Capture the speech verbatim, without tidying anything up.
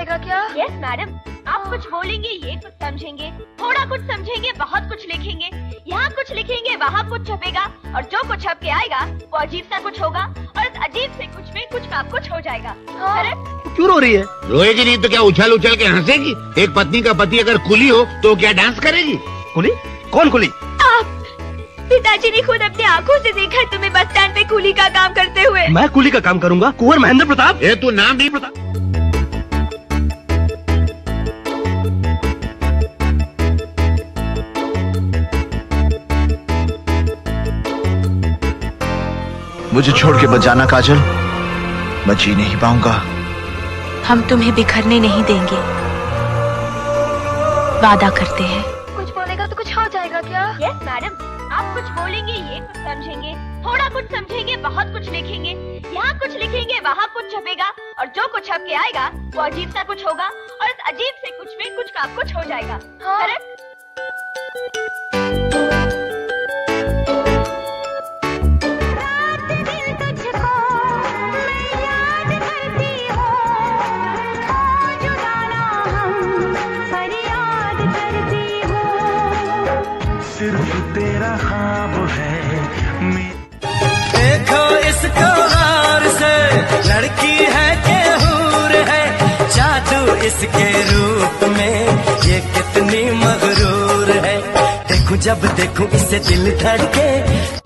जाएगा क्या? Yes madam, आप कुछ बोलेंगे ये कुछ समझेंगे, थोड़ा कुछ समझेंगे बहुत कुछ लिखेंगे, यहाँ कुछ लिखेंगे वहाँ कुछ छपेगा और जो कुछ छप के आएगा वो अजीब सा कुछ होगा और इस अजीब से कुछ में कुछ का कुछ हो जाएगा। क्यों रो रही है? रोएगी नहीं तो क्या उछल उछल के हंसेगी? एक पत्नी का पति अगर कुली हो तो क्या डांस करेगी? कुली? कौन कुली? आप। पिताजी ने खुद अपनी आंखों से देखा तुम्हें बस स्टैंड पे कुली का काम करते हुए। मैं कुली का काम करूँगा? कुंवर महेंद्र प्रताप? ये तू नाम नहीं पता। मुझे छोड़ के मत जाना काजल, मैं जी नहीं पाऊंगा। हम तुम्हें बिखरने नहीं देंगे, वादा करते हैं। कुछ बोलेगा तो कुछ हो जाएगा क्या? यस मैडम, आप कुछ बोलेंगे ये कुछ समझेंगे, थोड़ा कुछ समझेंगे बहुत कुछ लिखेंगे, यहाँ कुछ लिखेंगे वहाँ कुछ छपेगा और जो कुछ छप के आएगा वो अजीब सा कुछ होगा और इस अजीब से कुछ में कुछ का कुछ हो जाएगा। हाँ। तेरा ख्वाब है देखो इसको हार से, लड़की है के हूर है, जादू इसके रूप में ये कितनी मगरूर है। देखूं जब देखूं इसे दिल धड़के,